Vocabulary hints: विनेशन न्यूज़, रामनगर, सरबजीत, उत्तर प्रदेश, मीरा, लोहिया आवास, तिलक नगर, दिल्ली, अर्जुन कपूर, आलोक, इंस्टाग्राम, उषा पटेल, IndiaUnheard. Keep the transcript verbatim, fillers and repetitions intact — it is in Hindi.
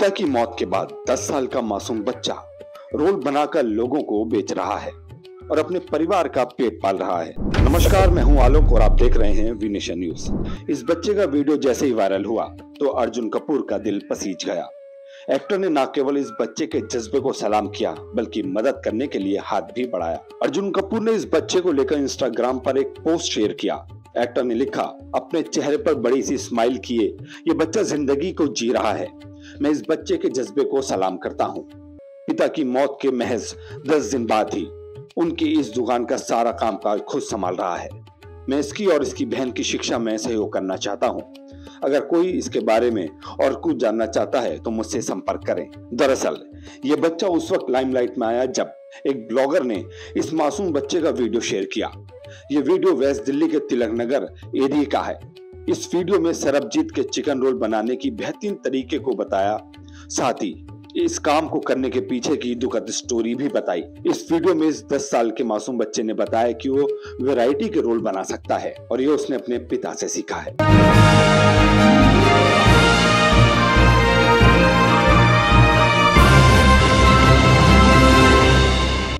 पिता की मौत के बाद दस साल का मासूम बच्चा रोल बनाकर लोगों को बेच रहा है और अपने परिवार का पेट पाल रहा है। नमस्कार, मैं हूं आलोक और आप देख रहे हैं विनेशन न्यूज़। इस बच्चे का वीडियो जैसे ही वायरल हुआ तो अर्जुन कपूर का दिल पसीज गया। एक्टर ने न केवल इस बच्चे के जज्बे को सलाम किया बल्कि मदद करने के लिए हाथ भी बढ़ाया। अर्जुन कपूर ने इस बच्चे को लेकर इंस्टाग्राम पर एक पोस्ट शेयर किया। एक्टर ने लिखा, अपने चेहरे पर बड़ी सी स्माइल किए ये बच्चा जिंदगी को जी रहा है। मैं इस बच्चे के जज्बे को सलाम करता हूँ। पिता की मौत के महज दस दिन बाद ही उनकी इस दुकान का सारा कामकाज खुद संभाल रहा है। मैं इसकी और इसकी बहन की शिक्षा में सहयोग करना चाहता हूँ। अगर कोई इसके बारे में और कुछ जानना चाहता है तो मुझसे संपर्क करें। दरअसल ये बच्चा उस वक्त लाइमलाइट में आया जब एक ब्लॉगर ने इस मासूम बच्चे का वीडियो शेयर किया। ये वीडियो वेस्ट दिल्ली के तिलक नगर एरिया का है। इस वीडियो में सरबजीत के चिकन रोल बनाने की बेहतरीन तरीके को बताया, साथ ही इस काम को करने के पीछे की दुखद स्टोरी भी बताई। इस वीडियो में इस दस साल के मासूम बच्चे ने बताया कि वो वैरायटी के रोल बना सकता है और ये उसने अपने पिता से सीखा है।